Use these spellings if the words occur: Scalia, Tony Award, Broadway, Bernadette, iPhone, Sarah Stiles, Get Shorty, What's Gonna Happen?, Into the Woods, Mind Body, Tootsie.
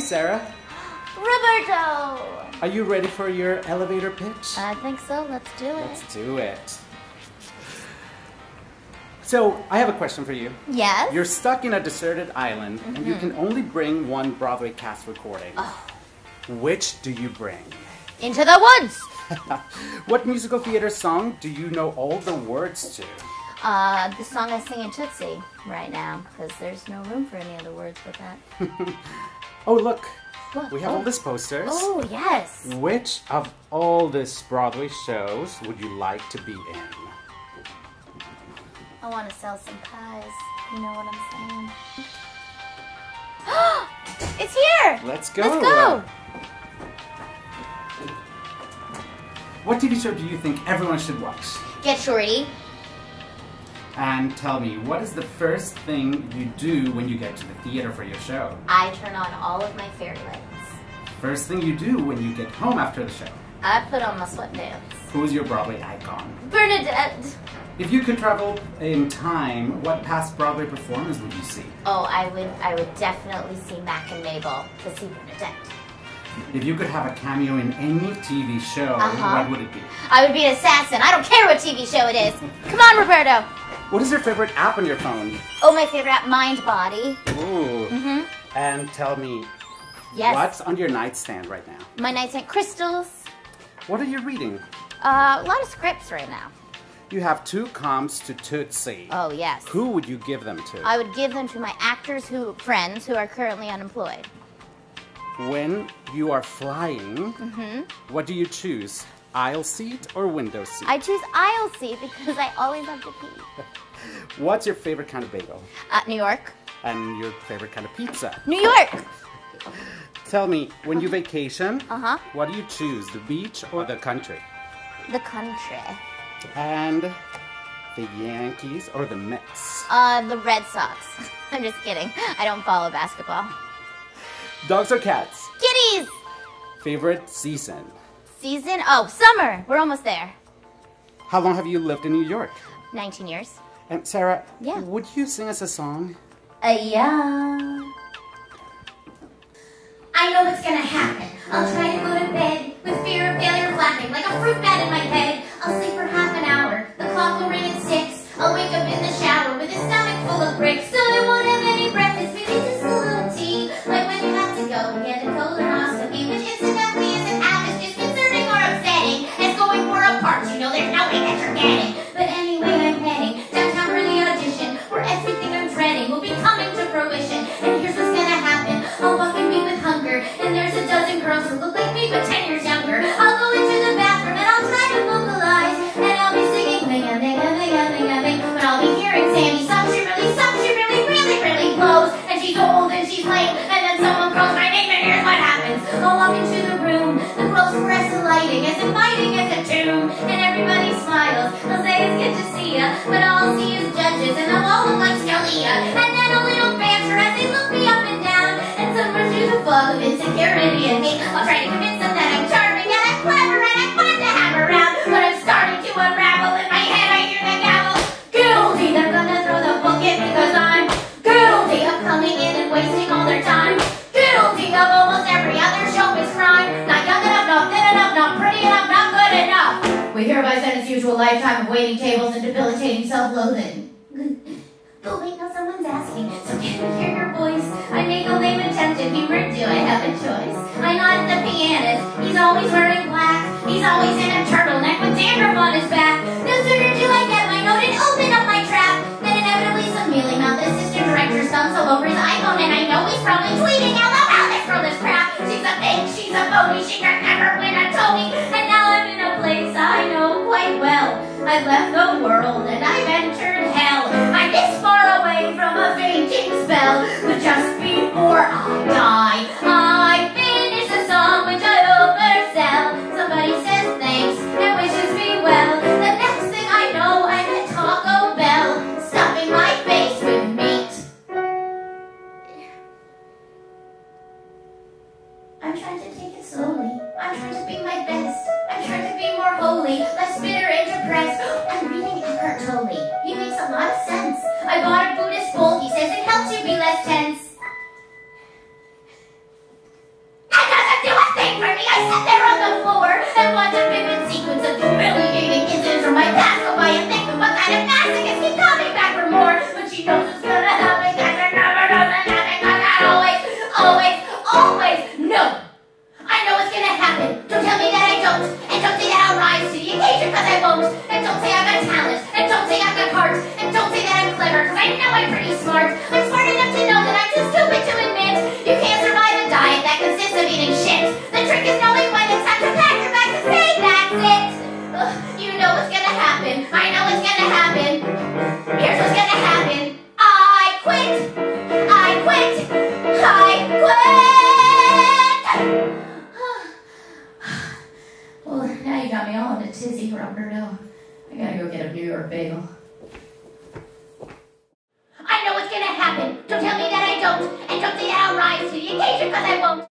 Sarah. Roberto! Are you ready for your elevator pitch? I think so. Let's do it. Let's do it. So, I have a question for you. Yes? You're stuck in a deserted island, and you can only bring one Broadway cast recording. Oh. Which do you bring? Into the Woods! What musical theater song do you know all the words to? The song I sing in Tootsie right now, because there's no room for any other words but that. Oh, look. What? We have all these posters. Oh, yes. Which of all these Broadway shows would you like to be in? I want to sell some pies. You know what I'm saying? It's here! Let's go! Let's go! What TV show do you think everyone should watch? Get Shorty. And tell me, what is the first thing you do when you get to the theater for your show? I turn on all of my fairy lights. First thing you do when you get home after the show? I put on my sweatpants. Who's your Broadway icon? Bernadette! If you could travel in time, what past Broadway performers would you see? Oh, I would definitely see Mack and Mabel to see Bernadette. If you could have a cameo in any TV show, what would it be? I would be an assassin. I don't care what TV show it is. Come on, Roberto. What is your favorite app on your phone? Oh, my favorite app, Mind Body. Ooh. And tell me, what's on your nightstand right now? My nightstand, crystals. What are you reading? A lot of scripts right now. You have two comps to Tootsie. Oh, yes. Who would you give them to? I would give them to my actors friends who are currently unemployed. When you are flying, what do you choose? Aisle seat or window seat? I choose aisle seat because I always have to pee. What's your favorite kind of bagel? New York. And your favorite kind of pizza? New York! Tell me, when you vacation, what do you choose? The beach or the country? The country. And the Yankees or the Mets? The Red Sox. I'm just kidding. I don't follow basketball. Dogs or cats? Kitties! Favorite season? Season? Oh, summer! We're almost there. How long have you lived in New York? 19 years. And Sarah, would you sing us a song? Yeah. I know what's gonna happen. I'll try to go to bed with fear of failure flapping like a fruit bat in my head. I'll sleep for half an hour. The clock will ring at 6. I'll wake up in the shower with a stomach full of bricks. So I won't have any breakfast. Maybe just a little tea. Like when you have to go and get a colonoscopy, which incidentally isn't as disconcerting or upsetting as going for a part. You know there's no way that you're getting. But anyway, I'm heading downtown for the audition, where everything I'm dreading will be coming to fruition. And here's what's gonna happen. I'll walk in me with hunger, and there's a dozen girls who look like me but 10 years younger. I'll go into the bathroom and I'll try to vocalize, and I'll be singing mega, but I'll be hearing Sammy sucks, she really blows, and she's so old and she's late, and then someone calls my name and here's what happens. I'll walk into the room, the fluorescent lighting as inviting as a tomb, and everybody smiles. I'll say it's good to see ya, but all I'll see is judges, and I'll all look like Scalia, and then a little banter as they look me up and down, and somewhere through the fog of insecurity and hate, I'll try to convince them that I'm charming and I'm clever and I'm fun to have around, but I'm starting to unravel in my head. I hear the gavel, guilty, they're gonna throw the book in because I'm guilty of coming in and wasting all their time, guilty of almost every other showbiz crime, not young enough, not thin enough, not pretty enough, not good enough. We hereby sentence you to a lifetime of waiting tables and debilitating self-loathing. But wait, now someone's asking, so can we hear your voice? I make a lame attempt at humor, do I have a choice? I nod at the pianist, he's always wearing black, he's always in a turtleneck with dandruff on his back. No sooner do I get my note and open up my trap than inevitably some mealy-mouthed assistant director stumps all over his iPhone, and I know he's probably tweeting out loud, how this girl is crap. She's a bitch, she's a phony, she can never win a Tony. And now I'm in a place I know quite well. I've left the world and I've entered hell. I'm this far away from a fainting spell, but just before I die, I finish the song which I oversell. Somebody says thanks and wishes me well. The next thing I know, I'm at Taco Bell, stuffing my face with meat. I'm trying to take it slowly. I'm trying to be my best. I'm trying to be more holy, less bitter and depressed. I'm reading smart. I'm smart enough to know that I'm too stupid to admit you can't survive a diet that consists of eating shit. The trick is knowing when it's time to pack your bags and say that's it. Ugh, you know what's gonna happen. I know what's gonna happen. Here's what's gonna happen. I quit. I quit. I quit. Well, now you got me all in a tizzy, Roberto. I gotta go get a New York bagel. I know what's gonna happen. Don't tell me that I don't, and don't say that I'll rise to the occasion because I won't.